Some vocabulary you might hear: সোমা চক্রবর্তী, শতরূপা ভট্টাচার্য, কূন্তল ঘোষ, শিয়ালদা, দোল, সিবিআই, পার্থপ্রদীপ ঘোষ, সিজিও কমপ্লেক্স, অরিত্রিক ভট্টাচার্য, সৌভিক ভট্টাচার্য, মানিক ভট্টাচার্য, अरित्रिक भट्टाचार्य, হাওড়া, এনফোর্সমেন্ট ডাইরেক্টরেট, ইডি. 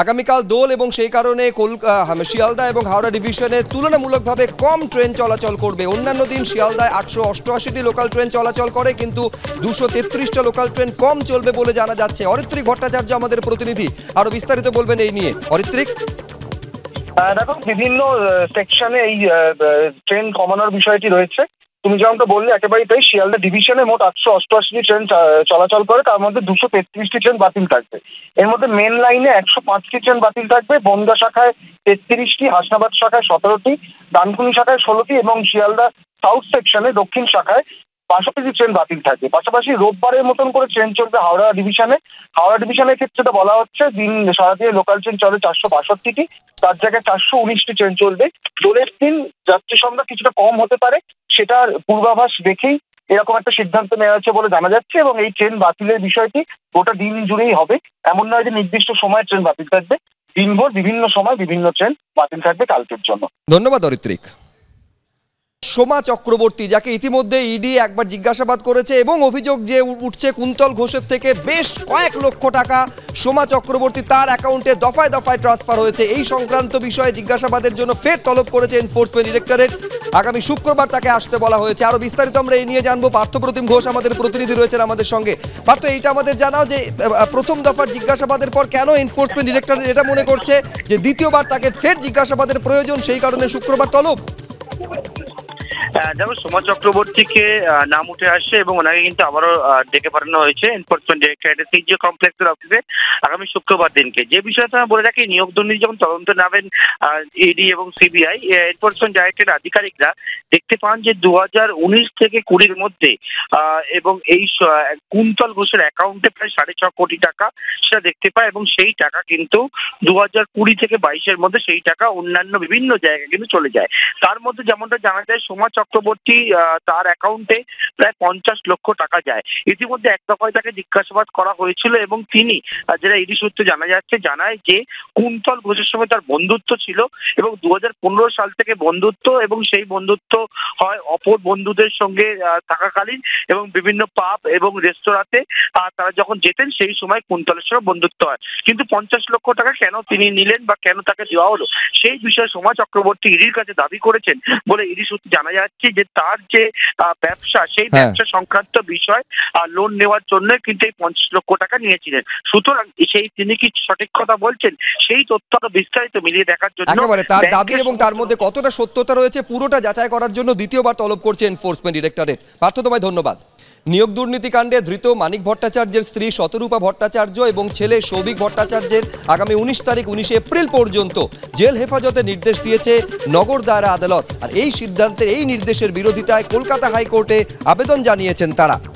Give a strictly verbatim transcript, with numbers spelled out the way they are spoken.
आगामीकाल दोल एवं सेई कारणे शियालदा और हावड़ा डिविशने तुलनामूलकभावे कम ट्रेन चलाचल करबे। अन्यान्य दिन शियालदाय आठशो अठासी लोकल ट्रेन चलाचल करे किन्तु दो सौ तैंतीस टा लोकल ट्रेन कम चलबे बोले जाना जाच्छे। अरित्रिक भट्टाचार्य आमादेर प्रतिनिधि आरो विस्तारित बोलबेन एई निये। अरित्रिक, देखो विभिन्न सेक्शने ट्रेन कमानोर विषयटी रयेछे। তুমি যেমনটা বললে একেবারেই তাই, শিয়ালদা ডিভিশনে মোট আটশো অষ্টআশিটি ট্রেন চলাচল করে, তার মধ্যে দুশো তেত্রিশটি ট্রেন বাতিল থাকবে। এর মধ্যে মেন লাইনে একশো পাঁচটি ট্রেন বাতিল থাকবে, বনগা শাখায় তেত্রিশটি, হাসনাবাদ শাখায় সতেরোটি, ডানকুনি শাখায় ষোলোটি এবং শিয়ালদা সাউথ সেকশনে দক্ষিণ শাখায় পাশাপাশি ট্রেন বাতিল থাকবে। পাশাপাশি রোববারের মতন করে ট্রেন চলবে হাওড়া ডিভিশনে। হাওড়া ডিভিশনের ক্ষেত্রে তো বলা হচ্ছে দিন সারাদিনে লোকাল ট্রেন চলে চারশো বাষট্টিটি, তার জায়গায় চারশো উনিশটি ট্রেন চলবে। দোলের দিন যাত্রী সংখ্যা কিছুটা কম হতে পারে, সেটার পূর্বাভাস দেখেই এরকম একটা সিদ্ধান্ত নেওয়া হয়েছে বলে জানা যাচ্ছে এবং এই ট্রেন বাতিলের বিষয়টি গোটা দিন জুড়েই হবে, এমন নয় যে নির্দিষ্ট সময়ে ট্রেন বাতিল থাকবে। দিনভর বিভিন্ন সময় বিভিন্ন ট্রেন বাতিল থাকবে কালকের জন্য। ধন্যবাদ অরিত্রিক। সোমা চক্রবর্তী যাকে ইতিমধ্যে ইডি একবার জিজ্ঞাসাবাদ করেছে এবং অভিযোগ যে উঠছে কূঁতল ঘোষের থেকে বেশ কয়েক লক্ষ টাকা সোমা চক্রবর্তী তার অ্যাকাউন্টে দফায় দফায় ট্রান্সফার হয়েছে, এই সংক্রান্ত বিষয়ে জিজ্ঞাসাবাদের জন্য ফের তলব করেছে এনফোর্সমেন্ট ডাইরেক্টরেট। আগামী শুক্রবার তাকে আসতে বলা হয়েছে। আরও বিস্তারিত আমরা এই নিয়ে জানবো। পার্থপ্রদীপ ঘোষ আমাদের প্রতিনিধি রয়েছেন আমাদের সঙ্গে। পার্থ, এইটা আমাদের জানাও যে প্রথম দফার জিজ্ঞাসাবাদের পর কেন এনফোর্সমেন্ট ডিরেক্টরেট এটা মনে করছে যে দ্বিতীয়বার তাকে ফের জিজ্ঞাসাবাদের প্রয়োজন, সেই কারণে শুক্রবার তলব? যেমন সোমা চক্রবর্তীকে নাম উঠে আসছে এবং ওনাকে কিন্তু আবারও ডেকে পাঠানো হয়েছে এনফোর্সমেন্ট ডাইরেক্টরেটের সিজিও কমপ্লেক্সের অফিসে আগামী শুক্রবার দিনকে। যে বিষয়টা আমি বলে রাখি, নিয়োগ দুর্নীতি যখন তদন্ত নামেন ইডি এবং সিবিআই, এনফোর্সমেন্ট ডাইরেক্টরেটের আধিকারিকরা দেখতে পান যে দু হাজার উনিশ থেকে কুড়ির মধ্যে এবং এই কূন্তল ঘোষের অ্যাকাউন্টে প্রায় সাড়ে ছ কোটি টাকা সেটা দেখতে পায় এবং সেই টাকা কিন্তু দু হাজার কুড়ি থেকে বাইশের মধ্যে সেই টাকা অন্যান্য বিভিন্ন জায়গায় কিন্তু চলে যায়। তার মধ্যে যেমনটা জানা যায় সোমা চক্রবর্তী তার অ্যাকাউন্টে প্রায় পঞ্চাশ লক্ষ টাকা যায়। ইতিমধ্যে এক দফায় তাকে জিজ্ঞাসাবাদ করা হয়েছিল এবং তিনি, যেটা ইডি সূত্রে জানা যাচ্ছে, জানায় যে কূন্তল ঘোষের সঙ্গে তার বন্ধুত্ব ছিল এবং দু হাজার পনেরো সাল থেকে বন্ধুত্ব এবং সেই বন্ধুত্ব হয় অপর বন্ধুদের সঙ্গে থাকাকালীন এবং বিভিন্ন পাব এবং রেস্তোরাঁতে তারা যখন যেতেন সেই সময় কূন্তলের সঙ্গে বন্ধুত্ব হয়। কিন্তু পঞ্চাশ লক্ষ টাকা কেন তিনি নিলেন বা কেন তাকে দেওয়া হলো সেই বিষয়ে সোমা চক্রবর্তী ইডির কাছে দাবি করেছেন বলে ইডি সূত্রে জানা যাচ্ছে যে তার যে ব্যবসা সেই ব্যবসা সংক্রান্ত বিষয় লোন নেওয়ার জন্য কিন্তু এই পঞ্চাশ লক্ষ টাকা নিয়েছিলেন। সুতরাং সেই তিনি কি সঠিক কথা বলছেন সেই তথ্য আরো বিস্তারিত মিলিয়ে দেখার জন্য একেবারে তার দাবি এবং তার মধ্যে কতটা সত্যতা রয়েছে পুরোটা যাচাই করার জন্য দ্বিতীয়বার তলব করছে এনফোর্সমেন্ট ডিরেক্টরেট। পার্থ, তোমায় ধন্যবাদ। নিয়োগ দুর্নীতিকাণ্ডে ধৃত মানিক ভট্টাচার্যের স্ত্রী শতরূপা ভট্টাচার্য এবং ছেলে সৌভিক ভট্টাচার্যের আগামী উনিশ তারিখ উনিশে এপ্রিল পর্যন্ত জেল হেফাজতে নির্দেশ দিয়েছে নগর দায়রা আদালত। আর এই সিদ্ধান্তের এই নির্দেশের বিরোধিতায় কলকাতা হাইকোর্টে আবেদন জানিয়েছেন তারা।